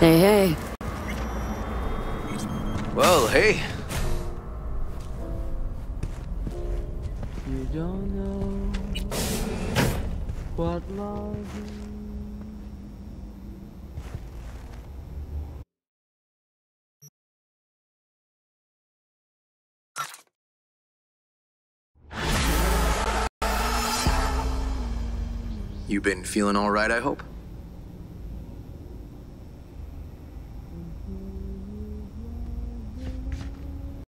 Hey, hey. Well, hey. You don't know what love is. You been feeling all right, I hope?